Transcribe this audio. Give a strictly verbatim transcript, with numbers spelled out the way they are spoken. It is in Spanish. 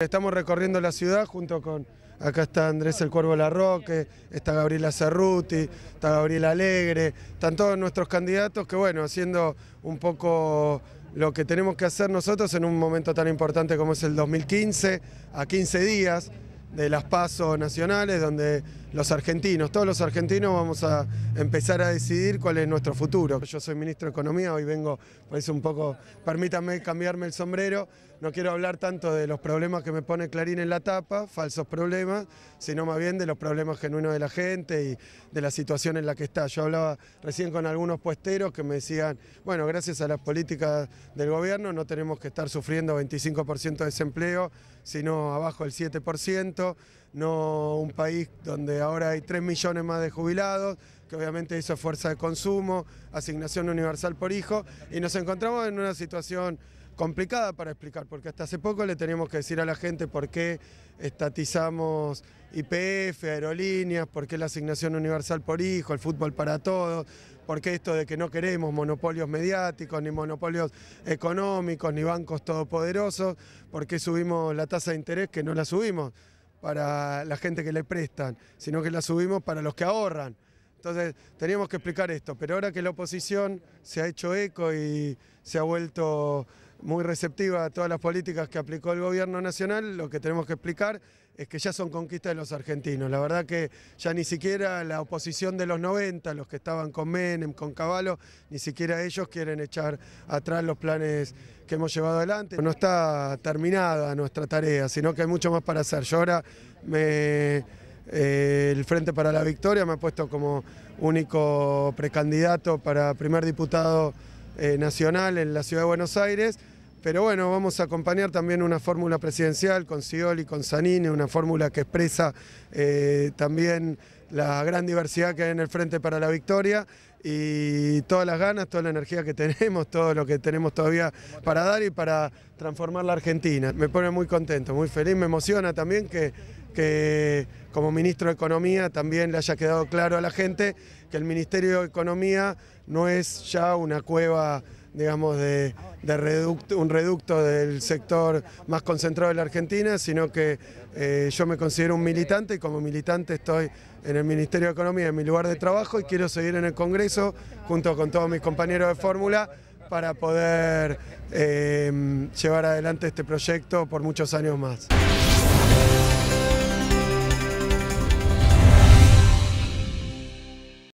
Estamos recorriendo la ciudad junto con, acá está Andrés el Cuervo Larroque, está Gabriela Cerruti, está Gabriela Alegre, están todos nuestros candidatos que, bueno, haciendo un poco lo que tenemos que hacer nosotros en un momento tan importante como es el dos mil quince, a quince días de las PASO nacionales, donde los argentinos, todos los argentinos vamos a empezar a decidir cuál es nuestro futuro. Yo soy ministro de Economía, hoy vengo, pues un poco, permítanme cambiarme el sombrero, no quiero hablar tanto de los problemas que me pone Clarín en la tapa, falsos problemas, sino más bien de los problemas genuinos de la gente y de la situación en la que está. Yo hablaba recién con algunos puesteros que me decían, bueno, gracias a las políticas del gobierno no tenemos que estar sufriendo veinticinco por ciento de desempleo, sino abajo del siete por ciento, no un país donde ahora hay tres millones más de jubilados, que obviamente hizo fuerza de consumo, asignación universal por hijo, y nos encontramos en una situación complicada para explicar, porque hasta hace poco le teníamos que decir a la gente por qué estatizamos Y P F, aerolíneas, por qué la asignación universal por hijo, el fútbol para todos, por qué esto de que no queremos monopolios mediáticos, ni monopolios económicos, ni bancos todopoderosos, por qué subimos la tasa de interés, que no la subimos para la gente que le prestan, sino que la subimos para los que ahorran. Entonces teníamos que explicar esto, pero ahora que la oposición se ha hecho eco y se ha vuelto muy receptiva a todas las políticas que aplicó el gobierno nacional, lo que tenemos que explicar es que ya son conquistas de los argentinos. La verdad que ya ni siquiera la oposición de los noventa, los que estaban con Menem, con Cavallo, ni siquiera ellos quieren echar atrás los planes que hemos llevado adelante. No está terminada nuestra tarea, sino que hay mucho más para hacer. Yo ahora me... Eh, el Frente para la Victoria me ha puesto como único precandidato para primer diputado eh, nacional en la Ciudad de Buenos Aires, pero bueno, vamos a acompañar también una fórmula presidencial con Scioli, con Zanini, una fórmula que expresa eh, también la gran diversidad que hay en el Frente para la Victoria y todas las ganas, toda la energía que tenemos, todo lo que tenemos todavía para dar y para transformar la Argentina. Me pone muy contento, muy feliz, me emociona también que, que como ministro de Economía también le haya quedado claro a la gente que el Ministerio de Economía no es ya una cueva, digamos, de, de reducto, un reducto del sector más concentrado de la Argentina, sino que eh, yo me considero un militante y como militante estoy en el Ministerio de Economía, en mi lugar de trabajo, y quiero seguir en el Congreso junto con todos mis compañeros de fórmula para poder eh, llevar adelante este proyecto por muchos años más.